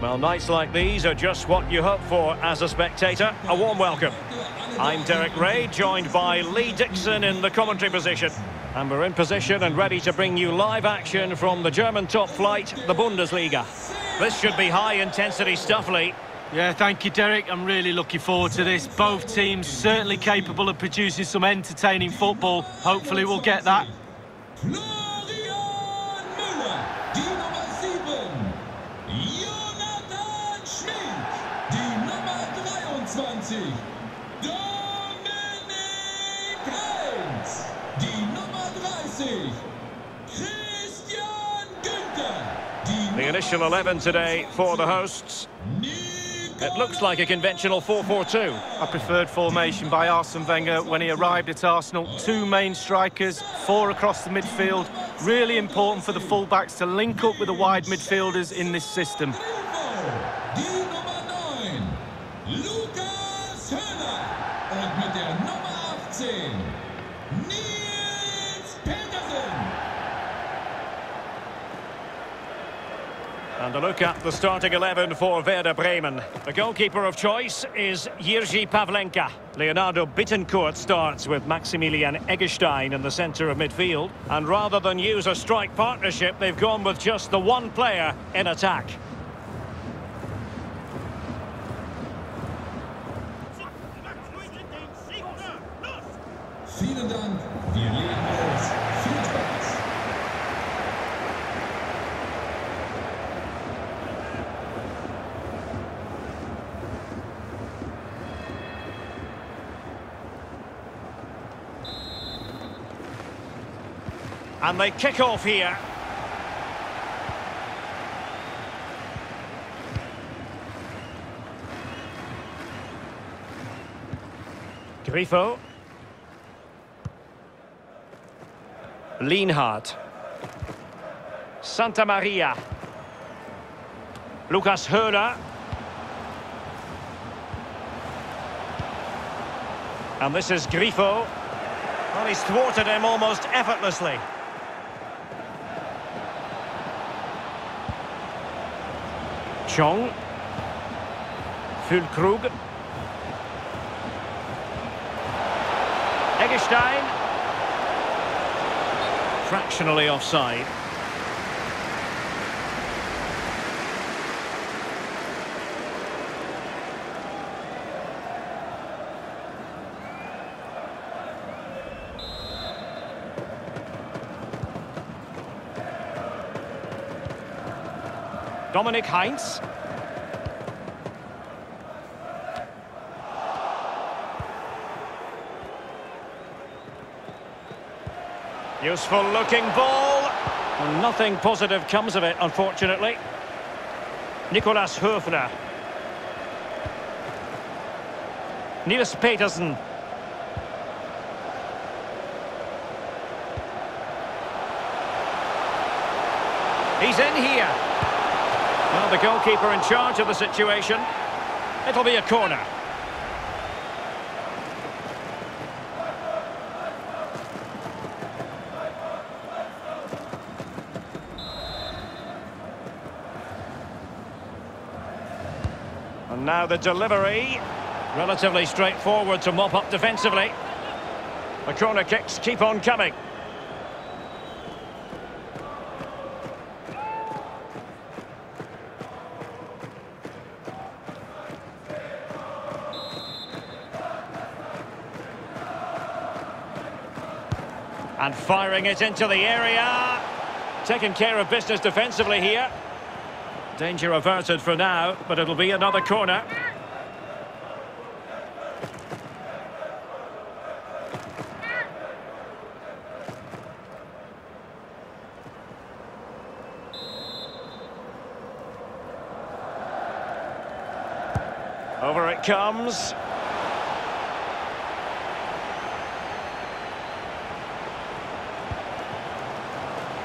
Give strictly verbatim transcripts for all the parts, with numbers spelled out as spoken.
Well, nights like these are just what you hope for as a spectator. A warm welcome. I'm Derek Ray, joined by Lee Dixon in the commentary position. And we're in position and ready to bring you live action from the German top flight, the Bundesliga. This should be high-intensity stuff, Lee. Yeah, thank you, Derek. I'm really looking forward to this. Both teams certainly capable of producing some entertaining football. Hopefully we'll get that. The initial eleven today for the hosts. It looks like a conventional four four two. A preferred formation by Arsene Wenger when he arrived at Arsenal. Two main strikers, four across the midfield. Really important for the fullbacks to link up with the wide midfielders in this system. Lukas Herner und mit der Nummer achtzehn Nils Petersen. And a look at the starting eleven for Werder Bremen. The goalkeeper of choice is Jiří Pavlenka. Leonardo Bittencourt starts with Maximilian Eggestein in the centre of midfield. And rather than use a strike partnership, they've gone with just the one player in attack. Vielen Dank, wir legen los. Viel Spaß. And they kick off here. Grifo. Leinhart, Santa Maria, Lucas Hörner, and this is Grifo. Well, he's thwarted him almost effortlessly. Chong, Füllkrug, Eggestein. Fractionally offside. Dominic Heinz. Useful looking ball, and nothing positive comes of it, unfortunately. Nicolas Hoefner. Nils Petersen. He's in here. Now the goalkeeper in charge of the situation. It'll be a corner. Now the delivery, relatively straightforward to mop up defensively. The corner kicks keep on coming. And firing it into the area. Taking care of business defensively here. Danger averted for now, but it'll be another corner. Over it comes.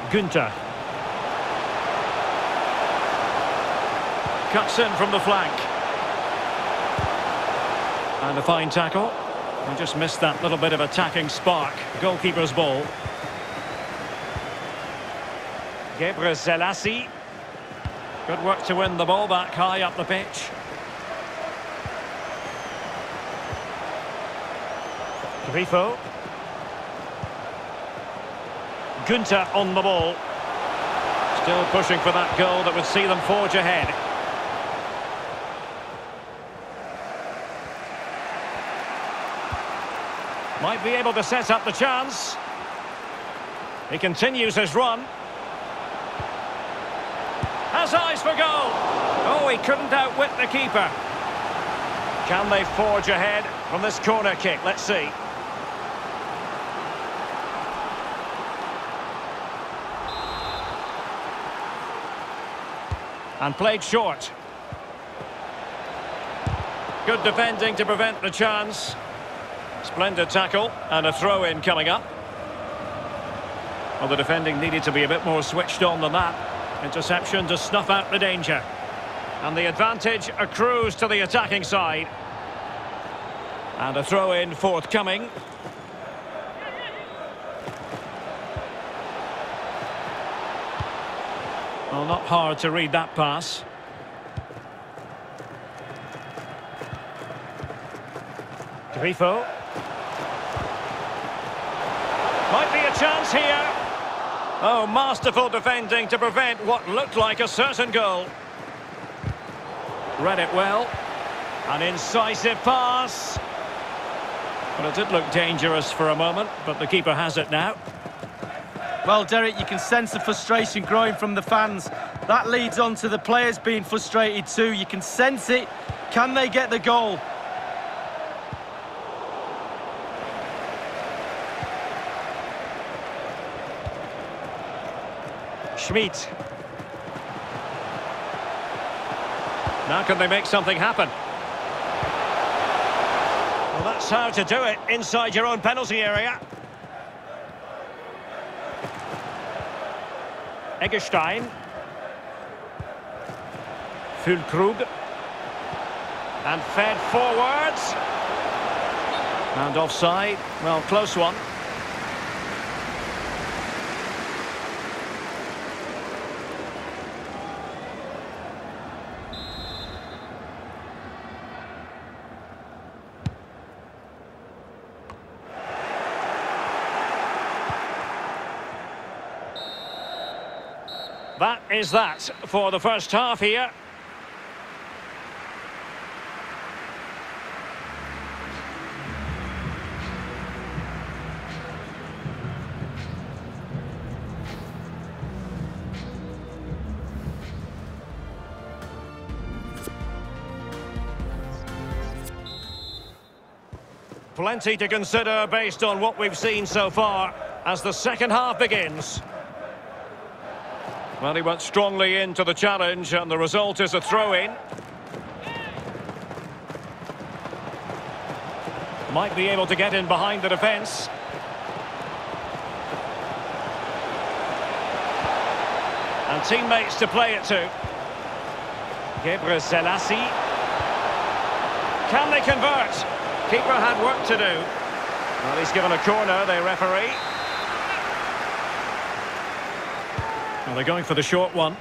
Günter. Cuts in from the flank. And a fine tackle. And just missed that little bit of attacking spark. Goalkeeper's ball. Gebre Selassie. Good work to win the ball back high up the pitch. Grifo. Günter on the ball. Still pushing for that goal that would see them forge ahead. Might be able to set up the chance. He continues his run. Has eyes for goal. Oh, he couldn't outwit the keeper. Can they forge ahead from this corner kick? Let's see. And played short. Good defending to prevent the chance. Splendid tackle and a throw-in coming up. Well, the defending needed to be a bit more switched on than that. Interception to snuff out the danger. And the advantage accrues to the attacking side. And a throw-in forthcoming. Well, not hard to read that pass. Grifo. Might be a chance here. Oh, masterful defending to prevent what looked like a certain goal. Read it well. An incisive pass. Well, it did look dangerous for a moment, but the keeper has it now. Well, Derek, you can sense the frustration growing from the fans. That leads on to the players being frustrated too. You can sense it. Can they get the goal? Schmid. Now can they make something happen? Well, that's how to do it inside your own penalty area. Eggestein. Füllkrug. And fed forwards. And offside. Well, close one. That is that for the first half here. Plenty to consider based on what we've seen so far as the second half begins. Well, he went strongly into the challenge, and the result is a throw-in. Might be able to get in behind the defence. And teammates to play it to. Gebre Selassie. Can they convert? Keeper had work to do. Well, he's given a corner, the referee. Well, they're going for the short one.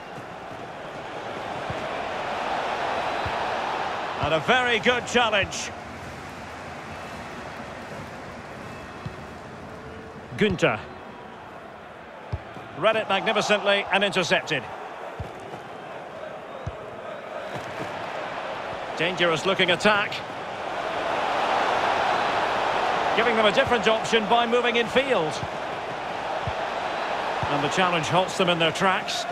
And a very good challenge. Günter. Read it magnificently and intercepted. Dangerous looking attack. Giving them a different option by moving in field. And the challenge halts them in their tracks.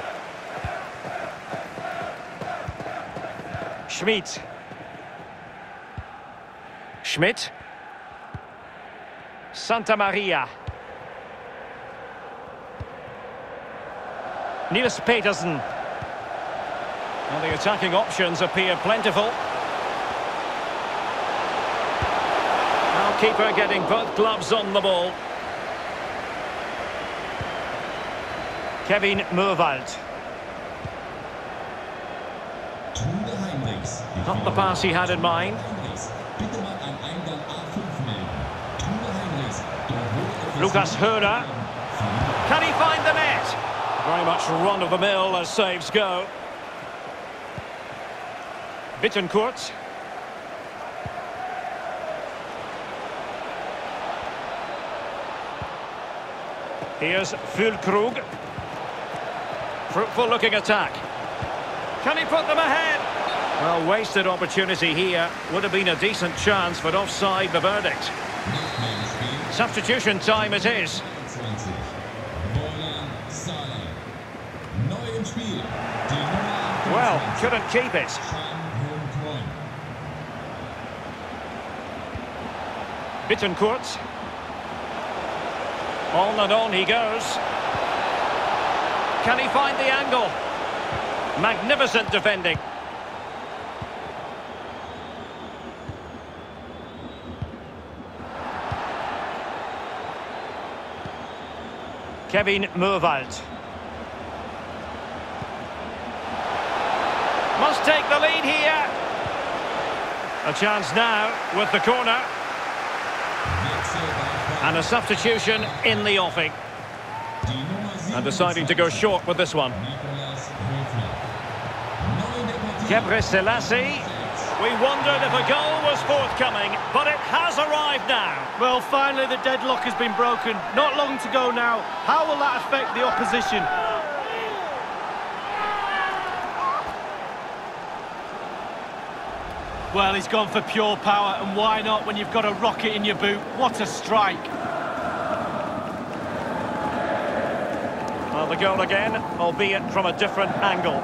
Schmid. Schmid. Santa Maria. Nils Petersen. And the attacking options appear plentiful. Now keeper getting both gloves on the ball. Kevin Möhwald. Not the pass he had in mind. Lukas Hörner. Can he find the net? Very much run of the mill as saves go. Bittencourt. Here's Füllkrug. Fruitful looking attack. Can he put them ahead? Well, wasted opportunity here. Would have been a decent chance, but offside the verdict. Substitution time it is. Well, couldn't keep it. Bittencourt. On and on he goes. Can he find the angle? Magnificent defending. Kevin Möhwald must take the lead here. A chance now with the corner. And a substitution in the offing. And deciding to go short with this one. Gebre Selassie. We wondered if a goal was forthcoming, but it has arrived now. Well, finally the deadlock has been broken. Not long to go now. How will that affect the opposition? Well, he's gone for pure power, and why not when you've got a rocket in your boot? What a strike. Well, the goal again, albeit from a different angle.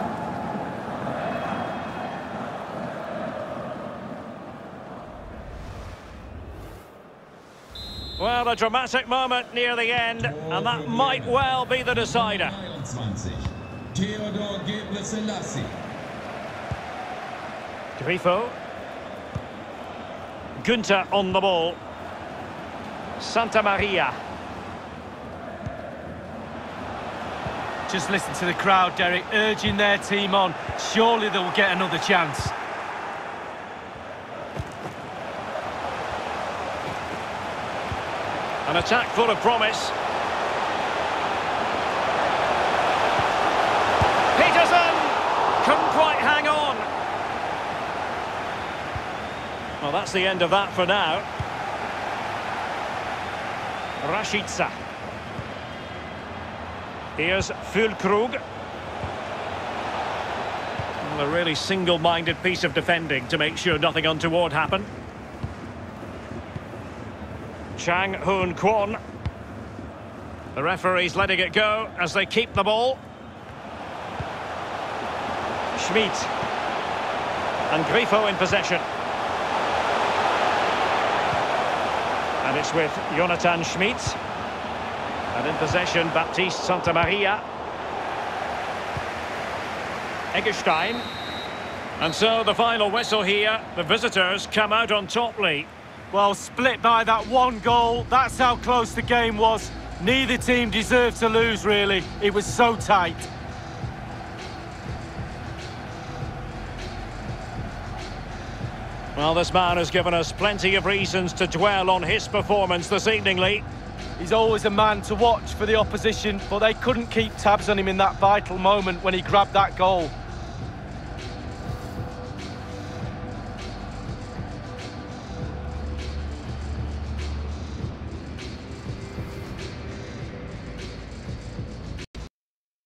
Well, a dramatic moment near the end, and that might well be the decider. Grifo. Günter on the ball. Santa Maria. Just listen to the crowd, Derek, urging their team on. Surely they'll get another chance. An attack full of promise. Petersen couldn't quite hang on. Well, that's the end of that for now. Rashica. Here's Füllkrug. A really single-minded piece of defending to make sure nothing untoward happened. Chang-Hoon Kwon. The referee's letting it go as they keep the ball. Schmid. And Grifo in possession. And it's with Jonathan Schmid. And in possession, Baptiste Santamaria. Eggestein. And so the final whistle here. The visitors come out on top, Lee. Well, split by that one goal. That's how close the game was. Neither team deserved to lose, really. It was so tight. Well, this man has given us plenty of reasons to dwell on his performance this evening, Lee. He's always a man to watch for the opposition, but they couldn't keep tabs on him in that vital moment when he grabbed that goal.